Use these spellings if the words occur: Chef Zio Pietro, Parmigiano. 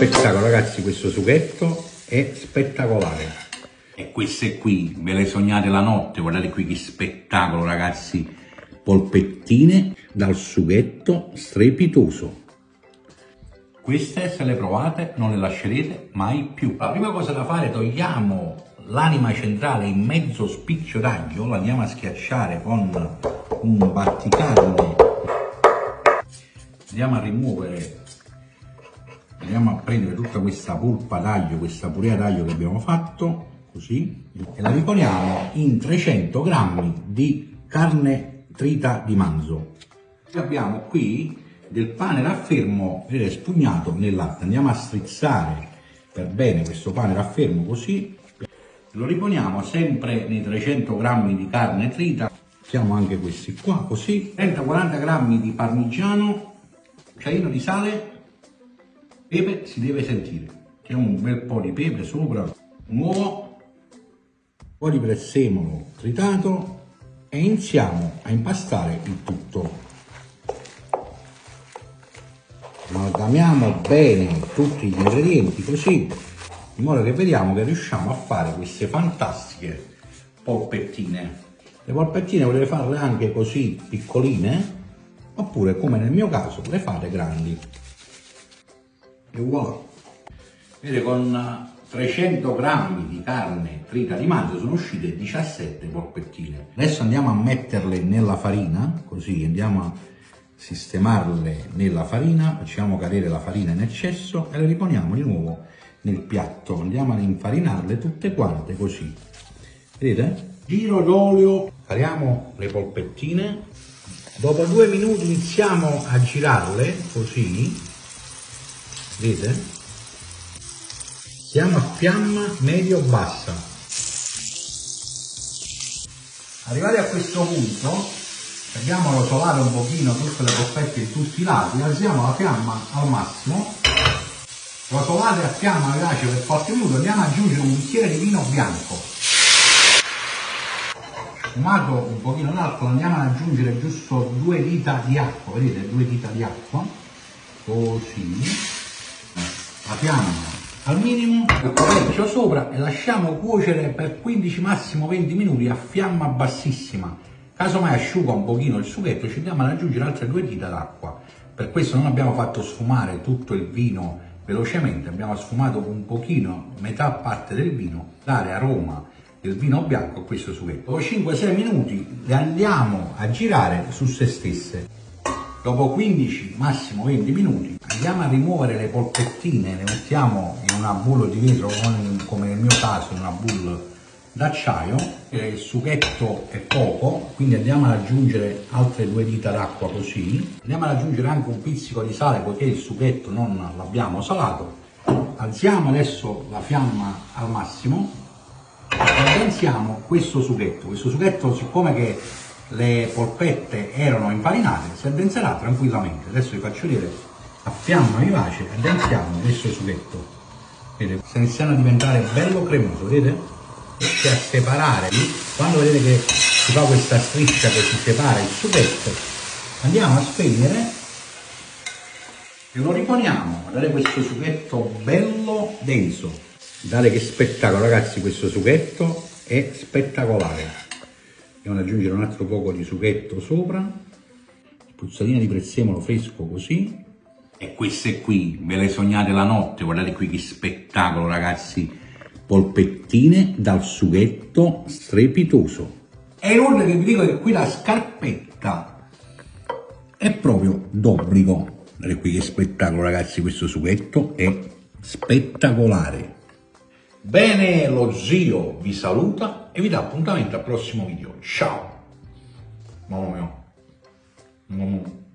Spettacolo ragazzi, questo sughetto è spettacolare. E queste qui, ve le sognate la notte, guardate qui che spettacolo ragazzi. Polpettine dal sughetto strepitoso. Queste se le provate non le lascerete mai più. La prima cosa da fare, togliamo l'anima centrale in mezzo spicchio d'aglio, lo andiamo a schiacciare con un batticarne. Andiamo a rimuovere, andiamo a prendere tutta questa polpa d'aglio, questa purea d'aglio che abbiamo fatto, così, e la riponiamo in 300 grammi di carne trita di manzo. Abbiamo qui del pane raffermo spugnato nel latte, andiamo a strizzare per bene questo pane raffermo così, lo riponiamo sempre nei 300 grammi di carne trita, mettiamo anche questi qua così, 30-40 grammi di parmigiano, un cucchiaino di sale, pepe si deve sentire, mettiamo un bel po' di pepe sopra, un uovo, un po' di prezzemolo tritato e iniziamo a impastare il tutto. Amalgamiamo bene tutti gli ingredienti così, in modo che vediamo che riusciamo a fare queste fantastiche polpettine. Le polpettine volete farle anche così piccoline, oppure come nel mio caso le fate grandi. E voilà! Vedete, con 300 grammi di carne trita di manzo sono uscite 17 polpettine. Adesso andiamo a metterle nella farina, così andiamo a sistemarle nella farina, facciamo cadere la farina in eccesso e le riponiamo di nuovo nel piatto, andiamo ad infarinarle tutte quante così, vedete? Giro d'olio, cariamo le polpettine, dopo 2 minuti iniziamo a girarle così, vedete? Siamo a fiamma medio-bassa. Arrivati a questo punto abbiamo rotolato un pochino tutte le polpette di tutti i lati, alziamo la fiamma al massimo, rotolate a fiamma vivace per qualche minuto, andiamo ad aggiungere un bicchiere di vino bianco. Sfumato un pochino d'alcol, andiamo ad aggiungere giusto 2 dita di acqua, vedete, 2 dita di acqua, così, la fiamma al minimo, il coperchio sopra e lasciamo cuocere per 15 massimo 20 minuti a fiamma bassissima. Casomai asciuga un pochino il sughetto, ci andiamo ad aggiungere altre 2 dita d'acqua. Per questo non abbiamo fatto sfumare tutto il vino velocemente, abbiamo sfumato un pochino, metà parte del vino, dare aroma del vino bianco a questo sughetto. Dopo 5-6 minuti le andiamo a girare su se stesse. Dopo 15, massimo 20 minuti, andiamo a rimuovere le polpettine, le mettiamo in una bowl di vetro, come nel mio caso in una bowl d'acciaio, il sughetto è poco, quindi andiamo ad aggiungere altre 2 dita d'acqua così, andiamo ad aggiungere anche un pizzico di sale poiché il sughetto non l'abbiamo salato, alziamo adesso la fiamma al massimo e potenziamo questo sughetto. Questo sughetto, siccome che le polpette erano infarinate, si addenserà tranquillamente. Adesso vi faccio vedere a fiamma vivace, addensiamo questo sughetto, vedete, sta iniziando a diventare bello cremoso, vedete? Riesce a separare, quando vedete che si fa questa striscia che si separa il sughetto, andiamo a spegnere e lo riponiamo. Guardate questo sughetto bello denso, guardate che spettacolo ragazzi, questo sughetto è spettacolare. Andiamo ad aggiungere un altro poco di sughetto sopra, spruzzatina di prezzemolo fresco così. E queste qui ve le sognate la notte, guardate qui che spettacolo ragazzi, polpettine dal sughetto strepitoso. E inoltre che vi dico che qui la scarpetta è proprio d'obbligo. Guardate qui che spettacolo ragazzi, questo sughetto è spettacolare. Bene, lo zio vi saluta e vi dà appuntamento al prossimo video. Ciao! Mamma mia! Mamma mia.